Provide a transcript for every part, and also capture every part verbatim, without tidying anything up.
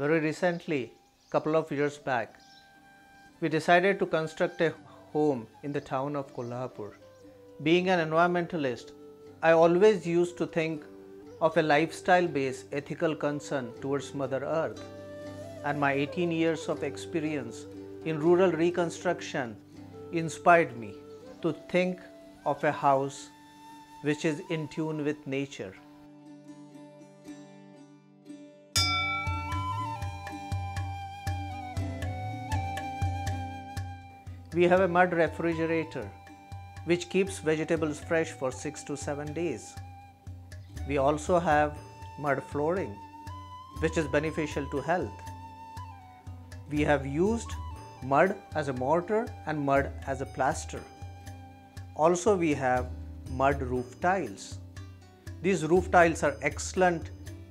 Very recently, couple of years back, we decided to construct a home in the town of Kolhapur. Being an environmentalist, I always used to think of a lifestyle-based ethical concern towards Mother Earth. And my eighteen years of experience in rural reconstruction inspired me to think of a house which is in tune with nature. We have a mud refrigerator which keeps vegetables fresh for six to seven days. We also have mud flooring which is beneficial to health. We have used mud as a mortar and mud as a plaster. Also, we have mud roof tiles. These roof tiles are excellent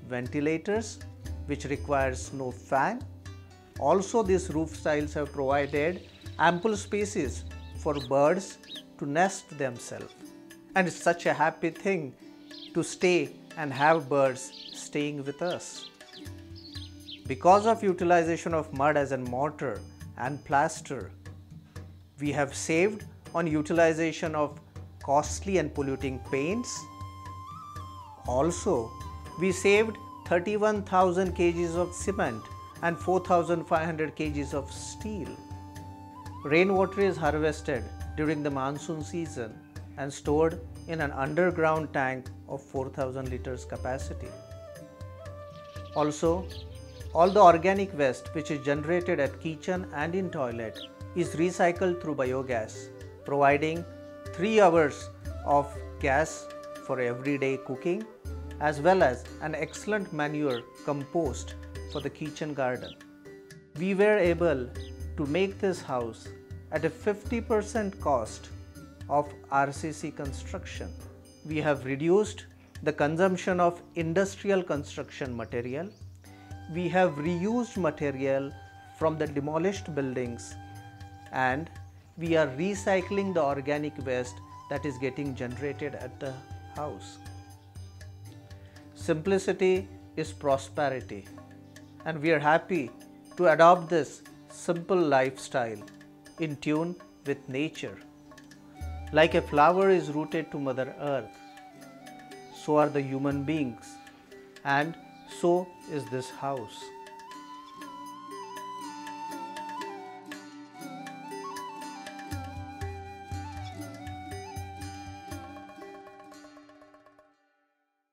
ventilators which requires no fan. Also, these roof tiles have provided ample spaces for birds to nest themselves. And it's such a happy thing to stay and have birds staying with us. Because of utilization of mud as a mortar and plaster, we have saved on utilization of costly and polluting paints. Also, we saved thirty-one thousand kgs of cement and four thousand five hundred kgs of steel. Rainwater is harvested during the monsoon season and stored in an underground tank of four thousand liters capacity. Also, all the organic waste which is generated at kitchen and in toilet is recycled through biogas, providing three hours of gas for everyday cooking as well as an excellent manure compost for the kitchen garden. We were able to make this house at a fifty percent cost of R C C construction. We have reduced the consumption of industrial construction material. We have reused material from the demolished buildings, and we are recycling the organic waste that is getting generated at the house. Simplicity is prosperity, and we are happy to adopt this simple lifestyle in tune with nature. Like a flower is rooted to Mother Earth, so are the human beings, and so is this house.